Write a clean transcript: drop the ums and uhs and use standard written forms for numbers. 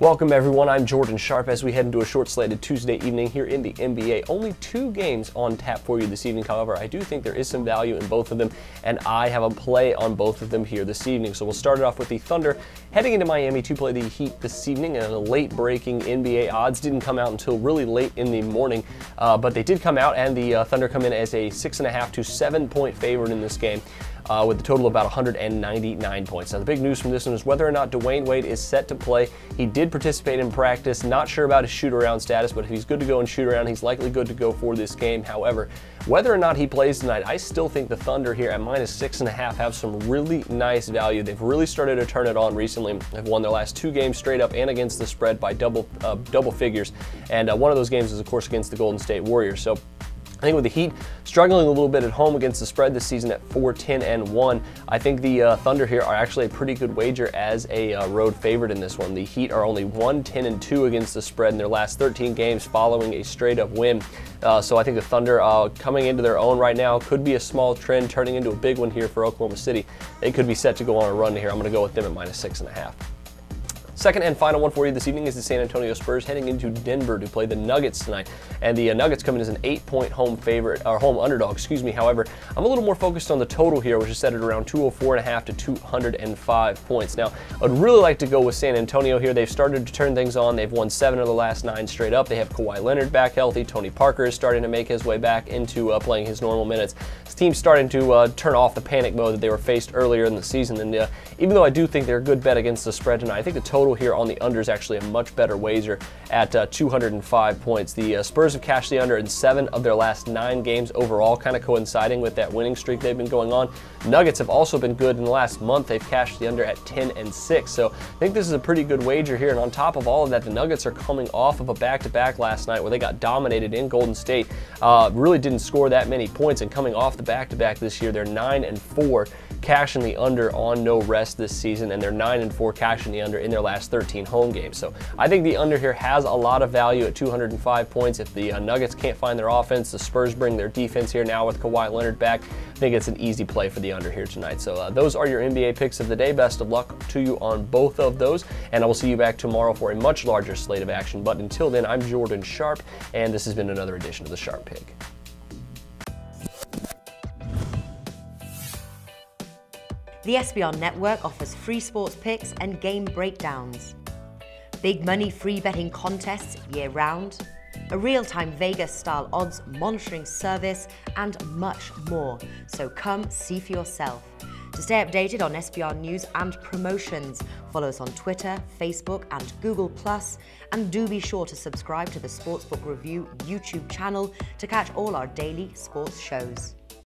Welcome everyone, I'm Jordan Sharp as we head into a short slated Tuesday evening here in the NBA. Only two games on tap for you this evening, however, I do think there is some value in both of them, and I have a play on both of them here this evening. So we'll start it off with the Thunder heading into Miami to play the Heat this evening, and a late-breaking NBA odds didn't come out until really late in the morning, but they did come out, and the Thunder come in as a 6.5 to 7-point favorite in this game. With a total of about 199 points. Now, the big news from this one is whether or not Dwayne Wade is set to play. He did participate in practice, not sure about his shoot-around status, but if he's good to go in shoot-around, he's likely good to go for this game. However, whether or not he plays tonight, I still think the Thunder here at -6.5 have some really nice value. They've really started to turn it on recently. They've won their last two games straight up and against the spread by double figures, and one of those games is, of course, against the Golden State Warriors. So I think with the Heat struggling a little bit at home against the spread this season at 4-10-1, I think the Thunder here are actually a pretty good wager as a road favorite in this one. The Heat are only 1-10-2 against the spread in their last 13 games following a straight-up win. So I think the Thunder coming into their own right now could be a small trend turning into a big one here for Oklahoma City. They could be set to go on a run here. I'm going to go with them at -6.5. Second and final one for you this evening is the San Antonio Spurs heading into Denver to play the Nuggets tonight, and the Nuggets come in as an 8-point home underdog. However, I'm a little more focused on the total here, which is set at around 204.5 to 205 points. Now, I'd really like to go with San Antonio here. They've started to turn things on. They've won 7 of the last 9 straight up. They have Kawhi Leonard back healthy. Tony Parker is starting to make his way back into playing his normal minutes. This team's starting to turn off the panic mode that they were faced earlier in the season, and even though I do think they're a good bet against the spread tonight, I think the total here on the under is actually a much better wager at 205 points. The Spurs have cashed the under in 7 of their last 9 games overall, kind of coinciding with that winning streak they've been going on. Nuggets have also been good in the last month. They've cashed the under at 10-6. So I think this is a pretty good wager here. And on top of all of that, the Nuggets are coming off of a back-to-back last night where they got dominated in Golden State. Really didn't score that many points, and coming off the back-to-back this year, they're 9-4 cashing the under on no rest this season, and they're 9-4 cashing the under in their last 13 home games. So I think the under here has a lot of value at 205 points. If the Nuggets can't find their offense, the Spurs bring their defense here now with Kawhi Leonard back. I think it's an easy play for the under here tonight. So those are your NBA picks of the day. Best of luck to you on both of those, and I will see you back tomorrow for a much larger slate of action. But until then, I'm Jordan Sharp, and this has been another edition of the Sharp Pick. The SBR Network offers free sports picks and game breakdowns, big money free betting contests year-round, a real-time Vegas-style odds monitoring service, and much more. So come see for yourself. To stay updated on SBR news and promotions, follow us on Twitter, Facebook, and Google+, and do be sure to subscribe to the Sportsbook Review YouTube channel to catch all our daily sports shows.